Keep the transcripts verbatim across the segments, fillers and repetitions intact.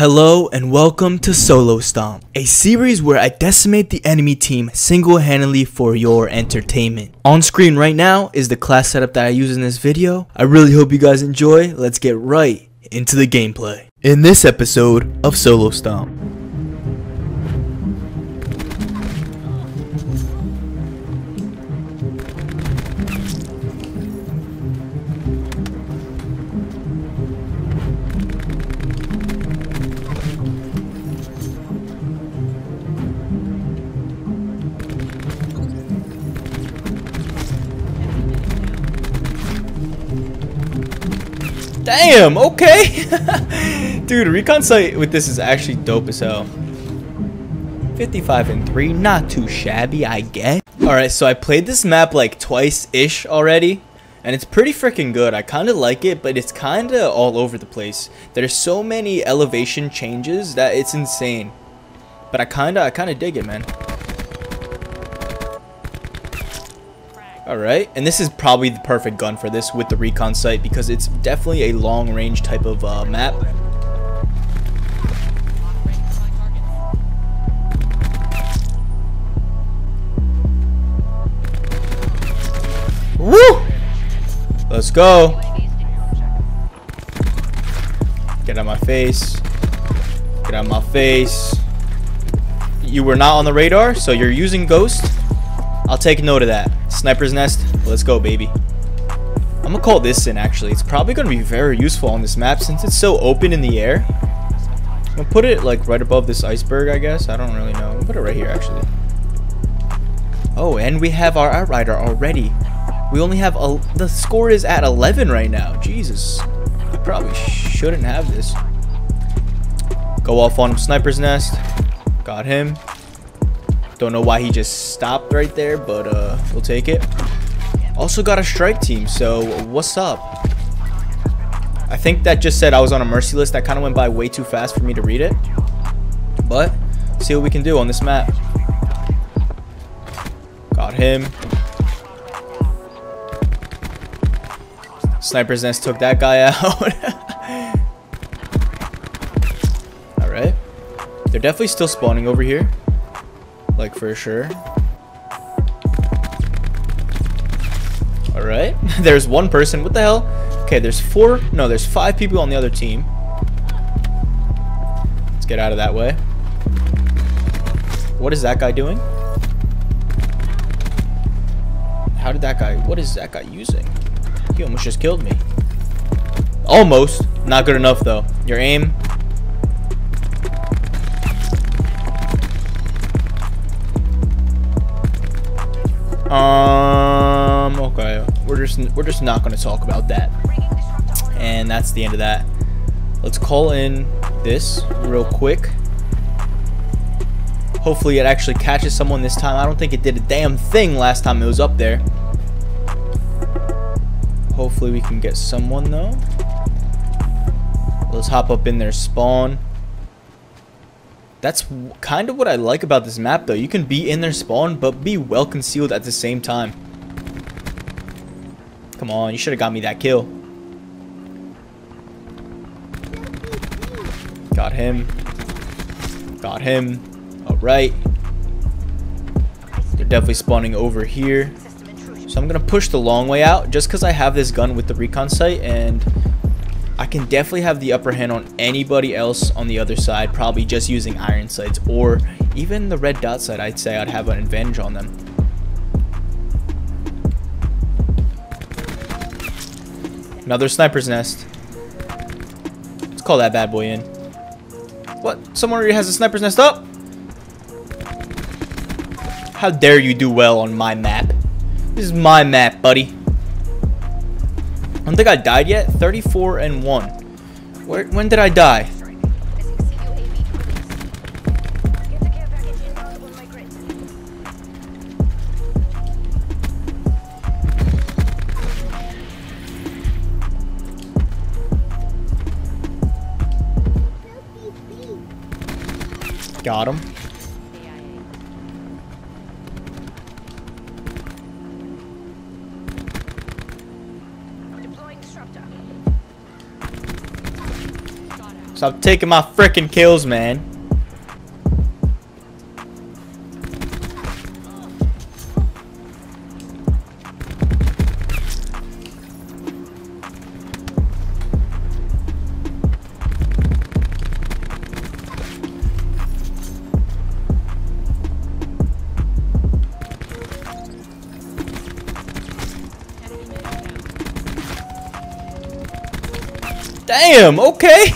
Hello and welcome to Solo Stomp, a series where I decimate the enemy team single-handedly for your entertainment. On screen right now is the class setup that I use in this video. I really hope you guys enjoy. Let's get right into the gameplay. In this episode of Solo Stomp. Damn, okay. Dude, recon sight with this is actually dope as hell. fifty-five and three, not too shabby, I guess. Alright, so I played this map like twice-ish already, and it's pretty freaking good. I kind of like it, but it's kind of all over the place. There's so many elevation changes that it's insane. But I kind of I kind of dig it, man. Alright, and this is probably the perfect gun for this with the recon sight because it's definitely a long range type of uh, map. Woo! Let's go! Get out of my face. Get out of my face. You were not on the radar, so you're using Ghost. I'll take note of that. Sniper's nest, let's go, baby. I'm gonna call this in. Actually, it's probably gonna be very useful on this map since it's so open in the air. I'm gonna put it like right above this iceberg, I guess. I don't really know. I'll put it right here, actually. Oh, and we have our outrider already. We only have a the score is at eleven right now. Jesus, we probably shouldn't have this. Go off on sniper's nest. Got him. Don't know why he just stopped right there, but uh, we'll take it. Also got a strike team, so what's up? I think that just said I was on a mercy list. That kind of went by way too fast for me to read it. But see what we can do on this map. Got him. Sniper's nest took that guy out. All right. They're definitely still spawning over here. Like, for sure. All right. There's one person. What the hell? Okay, there's four. No, there's five people on the other team. Let's get out of that way. What is that guy doing? How did that guy... What is that guy using? He almost just killed me. Almost. Not good enough, though. Your aim... Um. Okay, we're just we're just not gonna talk about that, and that's the end of that. Let's call in this real quick. Hopefully, it actually catches someone this time. I don't think it did a damn thing last time it was up there. Hopefully, we can get someone though. Let's hop up in their spawn. That's kind of what I like about this map, though. You can be in their spawn, but be well concealed at the same time. Come on, you should have got me that kill. Got him. Got him. All right. They're definitely spawning over here. So I'm going to push the long way out just because I have this gun with the recon sight, and... I can definitely have the upper hand on anybody else on the other side, probably just using iron sights or even the red dot sight. I'd say I'd have an advantage on them. Another sniper's nest. Let's call that bad boy in. What? Someone already has a sniper's nest up? How dare you do well on my map? This is my map, buddy. I don't think I died yet. thirty-four and one. Where, when did I die? Got him. Stop taking my frickin' kills, man. Damn, okay.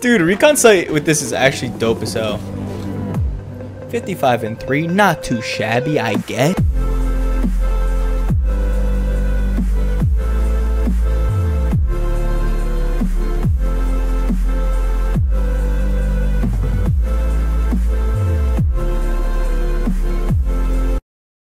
Dude, recon sight with this is actually dope as hell. fifty-five and three, not too shabby, I guess.